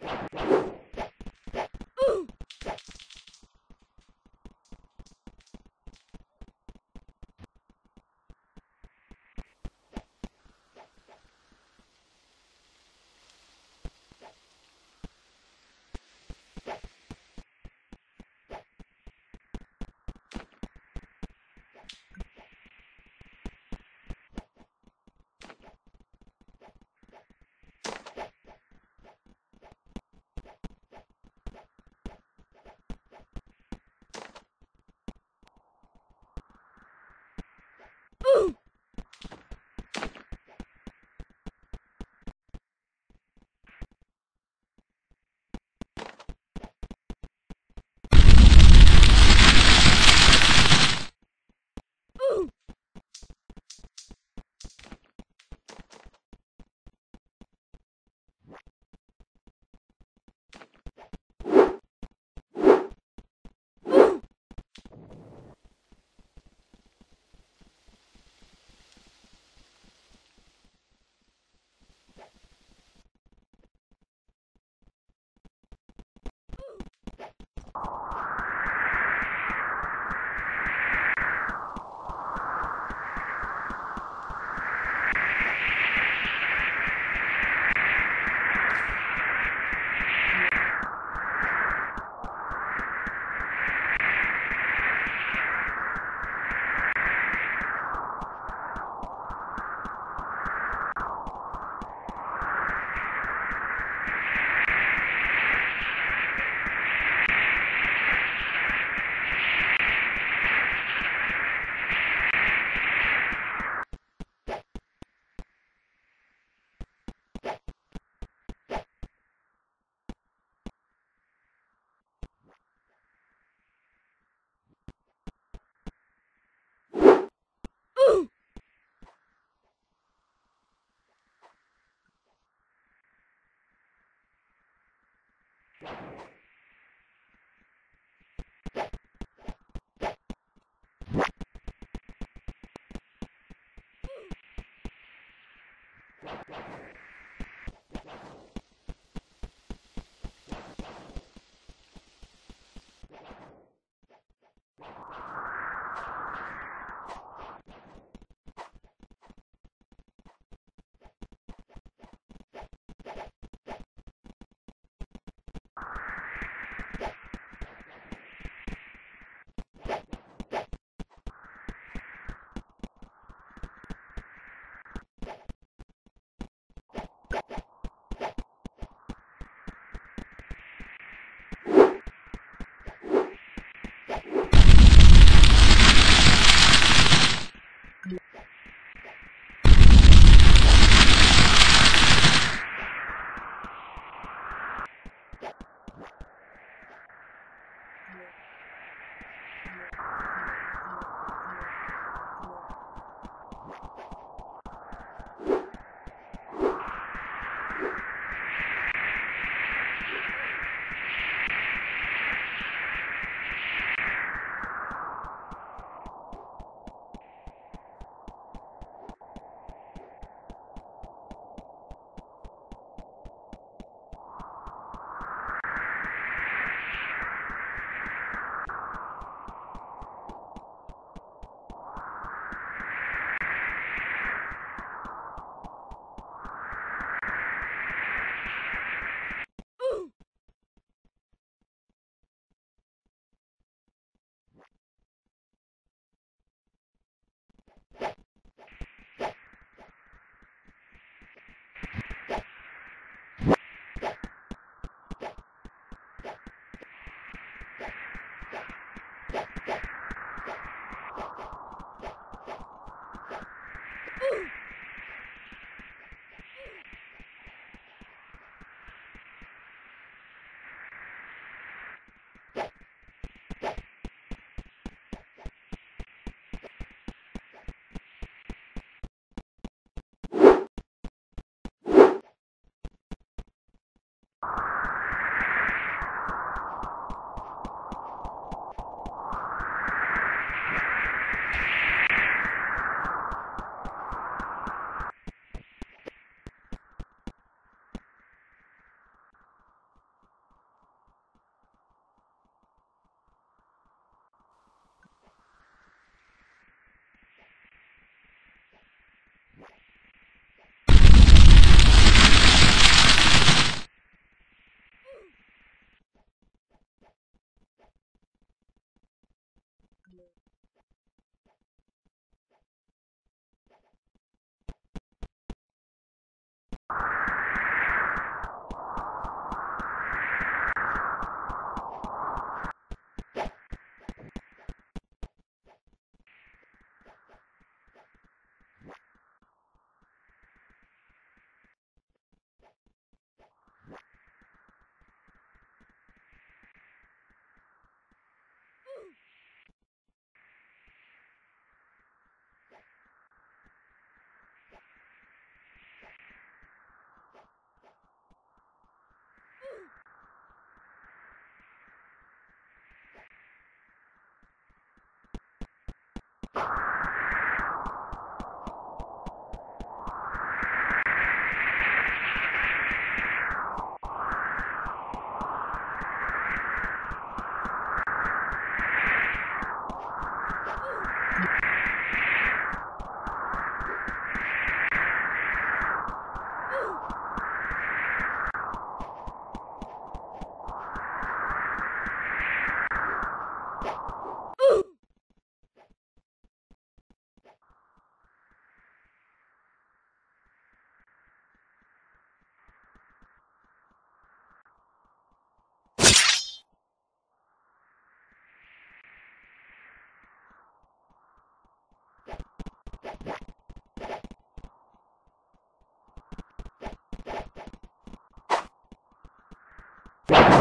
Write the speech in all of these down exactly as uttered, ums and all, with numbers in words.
You No.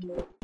No.